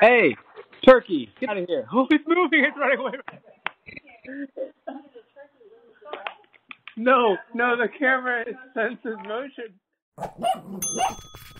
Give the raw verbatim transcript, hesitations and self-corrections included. Hey, turkey, get out of here. Oh, it's moving. It's running away. No, no, the camera senses motion.